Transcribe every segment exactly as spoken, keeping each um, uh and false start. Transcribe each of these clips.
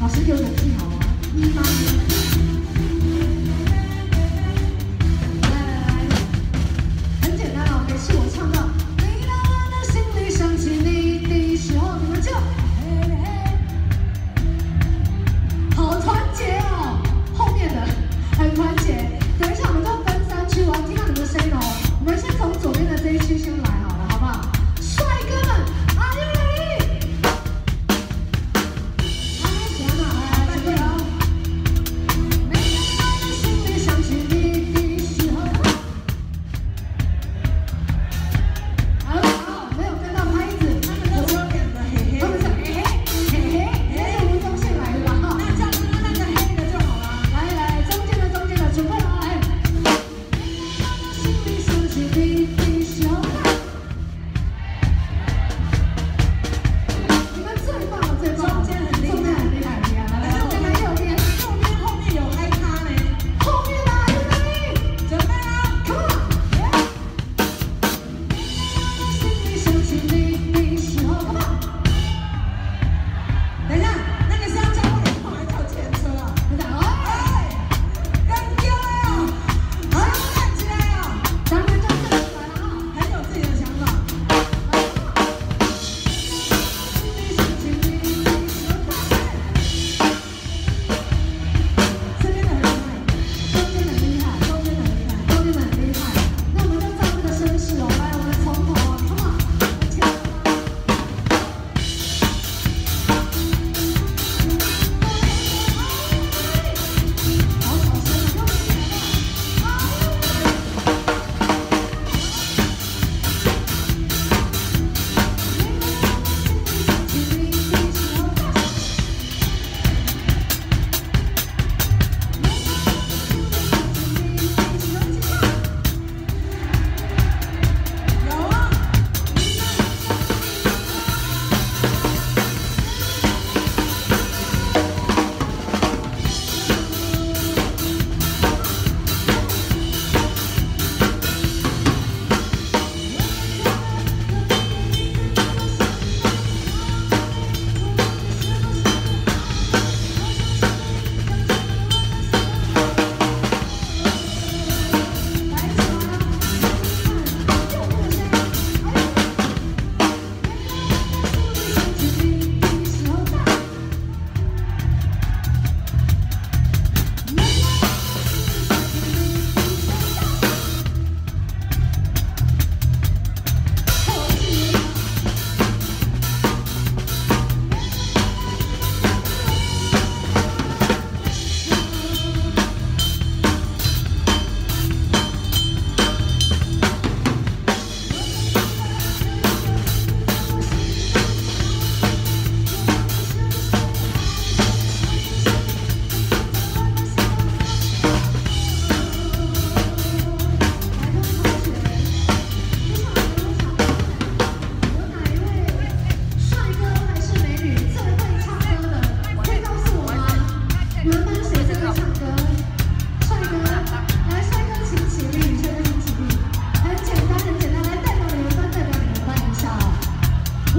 老师给我勇气好吗？一八年，来来来，很简单啊，每次我唱到每当我的心里想起你的时候，你们就嘿嘿，好团结哦，后面的很团结。等一下我们就分三区，我要听到你们的声音哦。我们先从左边的这一区先来好了，好不好？帅哥们。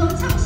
我唱。